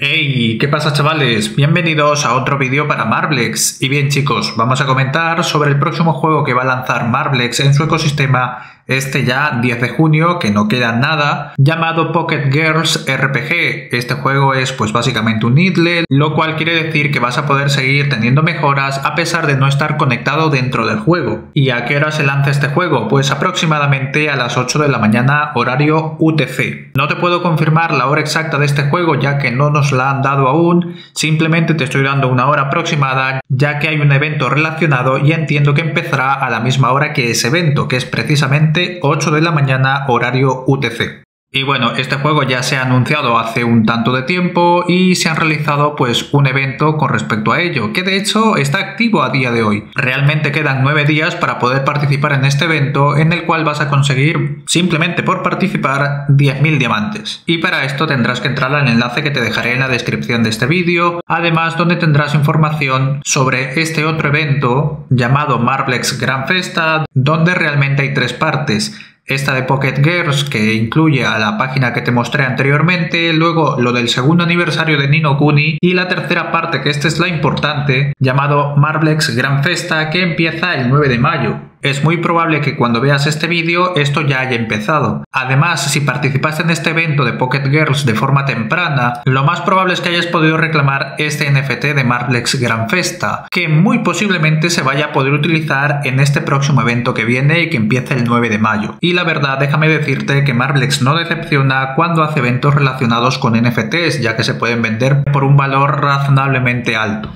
Hey, ¿qué pasa, chavales? Bienvenidos a otro vídeo para Marblex. Y bien, chicos, vamos a comentar sobre el próximo juego que va a lanzar Marblex en su ecosistema este ya 10 de junio, que no queda nada, llamado Pocket Girls RPG. Este juego es pues básicamente un idle, lo cual quiere decir que vas a poder seguir teniendo mejoras a pesar de no estar conectado dentro del juego. ¿Y a qué hora se lanza este juego? Pues aproximadamente a las 8 de la mañana horario UTC. No te puedo confirmar la hora exacta de este juego ya que no nos la han dado aún, simplemente te estoy dando una hora aproximada ya que hay un evento relacionado y entiendo que empezará a la misma hora que ese evento, que es precisamente 8 de la mañana horario UTC. Y bueno, este juego ya se ha anunciado hace un tanto de tiempo y se han realizado pues un evento con respecto a ello, que de hecho está activo a día de hoy. Realmente quedan 9 días para poder participar en este evento, en el cual vas a conseguir, simplemente por participar, 10.000 diamantes. Y para esto tendrás que entrar al enlace que te dejaré en la descripción de este vídeo, además donde tendrás información sobre este otro evento llamado Marblex Gran Festa, donde realmente hay 3 partes. Esta de Pocket Girls, que incluye a la página que te mostré anteriormente, luego lo del segundo aniversario de Nino Kuni y la tercera parte, que esta es la importante, llamado Marblex Gran Festa, que empieza el 9 de mayo. Es muy probable que cuando veas este vídeo esto ya haya empezado. Además, si participaste en este evento de Pocket Girls de forma temprana, lo más probable es que hayas podido reclamar este NFT de Marblex Gran Festa, que muy posiblemente se vaya a poder utilizar en este próximo evento que viene y que empieza el 9 de mayo. Y la verdad, déjame decirte que Marblex no decepciona cuando hace eventos relacionados con NFTs, ya que se pueden vender por un valor razonablemente alto.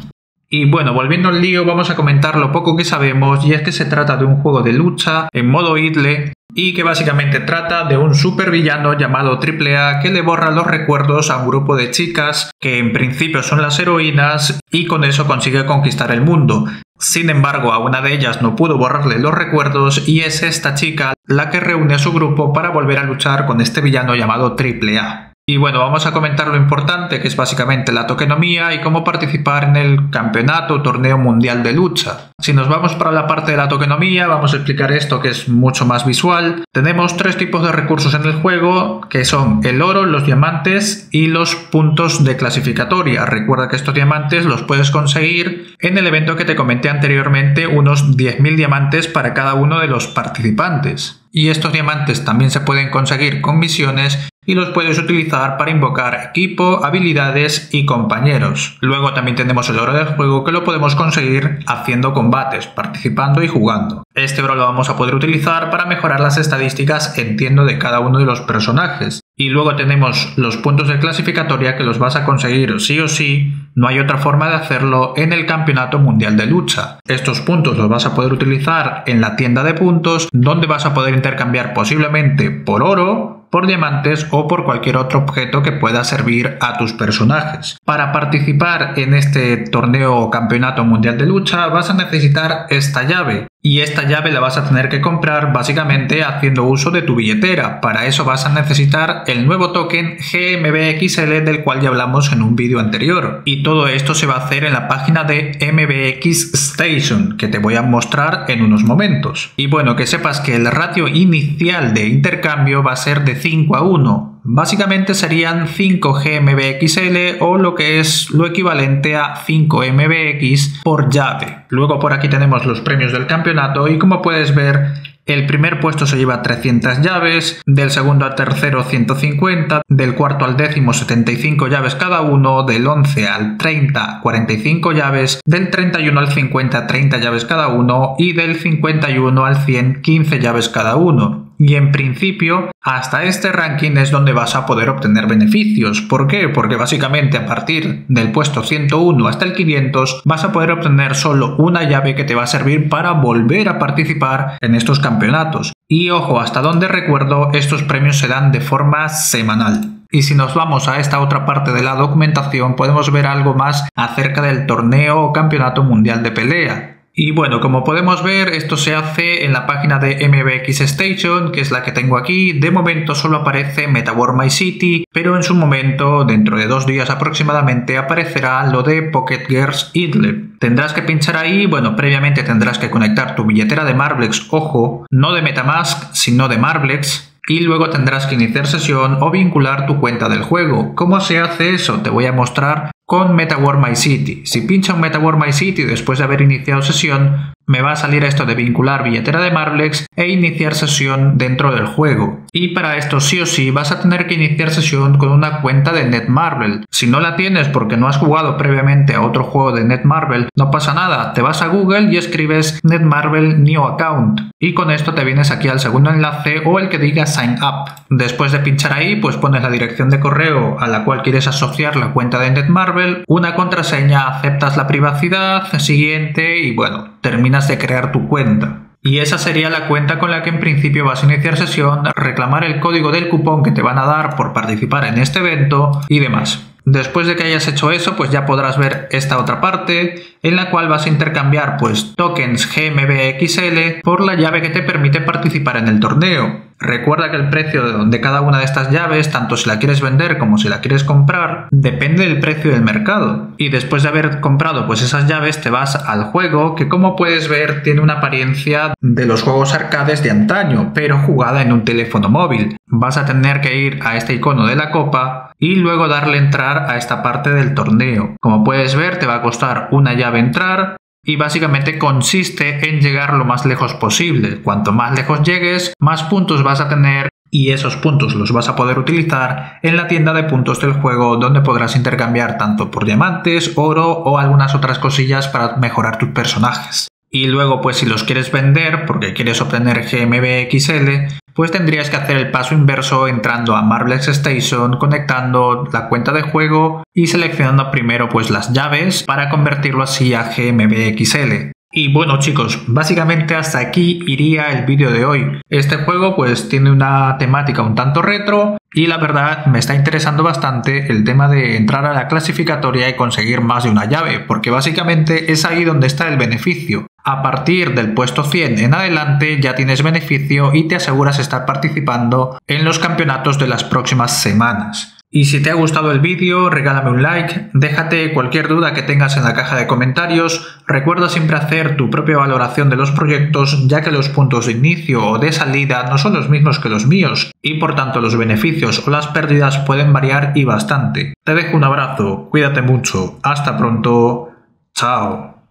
Y bueno, volviendo al lío, vamos a comentar lo poco que sabemos, y es que se trata de un juego de lucha en modo idle y que básicamente trata de un supervillano llamado Triple A que le borra los recuerdos a un grupo de chicas que en principio son las heroínas y con eso consigue conquistar el mundo. Sin embargo, a una de ellas no pudo borrarle los recuerdos y es esta chica la que reúne a su grupo para volver a luchar con este villano llamado Triple A. Y bueno, vamos a comentar lo importante, que es básicamente la tokenomía y cómo participar en el campeonato o torneo mundial de lucha. Si nos vamos para la parte de la tokenomía, vamos a explicar esto, que es mucho más visual. Tenemos 3 tipos de recursos en el juego, que son el oro, los diamantes y los puntos de clasificatoria. Recuerda que estos diamantes los puedes conseguir en el evento que te comenté anteriormente, unos 10.000 diamantes para cada uno de los participantes. Y estos diamantes también se pueden conseguir con misiones y los puedes utilizar para invocar equipo, habilidades y compañeros. Luego también tenemos el oro del juego, que lo podemos conseguir haciendo combates, participando y jugando. Este oro lo vamos a poder utilizar para mejorar las estadísticas, entiendo, de cada uno de los personajes. Y luego tenemos los puntos de clasificatoria, que los vas a conseguir sí o sí, no hay otra forma de hacerlo, en el campeonato mundial de lucha. Estos puntos los vas a poder utilizar en la tienda de puntos, donde vas a poder intercambiar posiblemente por oro, por diamantes o por cualquier otro objeto que pueda servir a tus personajes. Para participar en este torneo o campeonato mundial de lucha vas a necesitar esta llave, y esta llave la vas a tener que comprar básicamente haciendo uso de tu billetera. Para eso vas a necesitar el nuevo token GMBXL, del cual ya hablamos en un vídeo anterior, y todo esto se va a hacer en la página de MBX Station, que te voy a mostrar en unos momentos. Y bueno, que sepas que el ratio inicial de intercambio va a ser de 5 a 1, básicamente serían 5 GMBXL o lo que es lo equivalente a 5 MBX por llave. Luego por aquí tenemos los premios del campeonato y como puedes ver, el primer puesto se lleva 300 llaves, del segundo al tercero 150, del cuarto al décimo 75 llaves cada uno, del 11 al 30 45 llaves, del 31 al 50 30 llaves cada uno y del 51 al 100 15 llaves cada uno. Y en principio, hasta este ranking es donde vas a poder obtener beneficios. ¿Por qué? Porque básicamente a partir del puesto 101 hasta el 500 vas a poder obtener solo una llave que te va a servir para volver a participar en estos campeonatos. Y ojo, hasta donde recuerdo, estos premios se dan de forma semanal. Y si nos vamos a esta otra parte de la documentación, podemos ver algo más acerca del torneo o campeonato mundial de pelea. Y bueno, como podemos ver, esto se hace en la página de MBX Station, que es la que tengo aquí. De momento solo aparece MetaWar MyCity, pero en su momento, dentro de 2 días aproximadamente, aparecerá lo de Pocket Girls Idle. Tendrás que pinchar ahí, bueno, previamente tendrás que conectar tu billetera de Marblex, ojo, no de Metamask, sino de Marblex. y luego tendrás que iniciar sesión o vincular tu cuenta del juego. ¿Cómo se hace eso? Te voy a mostrar con MetaWar MyCity. Si pincho en MetaWar MyCity después de haber iniciado sesión, me va a salir esto de vincular billetera de Marblex e iniciar sesión dentro del juego. Y para esto sí o sí vas a tener que iniciar sesión con una cuenta de NetMarble. Si no la tienes porque no has jugado previamente a otro juego de NetMarble, no pasa nada. Te vas a Google y escribes NetMarble New Account. Y con esto te vienes aquí al segundo enlace o el que diga Sign Up. Después de pinchar ahí, pues pones la dirección de correo a la cual quieres asociar la cuenta de NetMarble, una contraseña, aceptas la privacidad, siguiente y bueno, termina de crear tu cuenta. Y esa sería la cuenta con la que en principio vas a iniciar sesión, reclamar el código del cupón que te van a dar por participar en este evento y demás. Después de que hayas hecho eso, pues ya podrás ver esta otra parte en la cual vas a intercambiar pues tokens GMBXL por la llave que te permite participar en el torneo. Recuerda que el precio de cada una de estas llaves, tanto si la quieres vender como si la quieres comprar, depende del precio del mercado. Y después de haber comprado pues esas llaves te vas al juego, que como puedes ver tiene una apariencia de los juegos arcades de antaño, pero jugada en un teléfono móvil. Vas a tener que ir a este icono de la copa y luego darle entrar a esta parte del torneo. Como puedes ver te va a costar una llave entrar. Y básicamente consiste en llegar lo más lejos posible. Cuanto más lejos llegues, más puntos vas a tener y esos puntos los vas a poder utilizar en la tienda de puntos del juego, donde podrás intercambiar tanto por diamantes, oro o algunas otras cosillas para mejorar tus personajes. Y luego pues si los quieres vender porque quieres obtener GMBXL, pues tendrías que hacer el paso inverso entrando a Marblex Station, conectando la cuenta de juego y seleccionando primero pues las llaves para convertirlo así a GMBXL. Y bueno chicos, básicamente hasta aquí iría el vídeo de hoy. Este juego pues tiene una temática un tanto retro y la verdad me está interesando bastante el tema de entrar a la clasificatoria y conseguir más de una llave, porque básicamente es ahí donde está el beneficio. A partir del puesto 100 en adelante ya tienes beneficio y te aseguras estar participando en los campeonatos de las próximas semanas. Y si te ha gustado el vídeo, regálame un like, déjate cualquier duda que tengas en la caja de comentarios, recuerda siempre hacer tu propia valoración de los proyectos, ya que los puntos de inicio o de salida no son los mismos que los míos, y por tanto los beneficios o las pérdidas pueden variar y bastante. Te dejo un abrazo, cuídate mucho, hasta pronto, chao.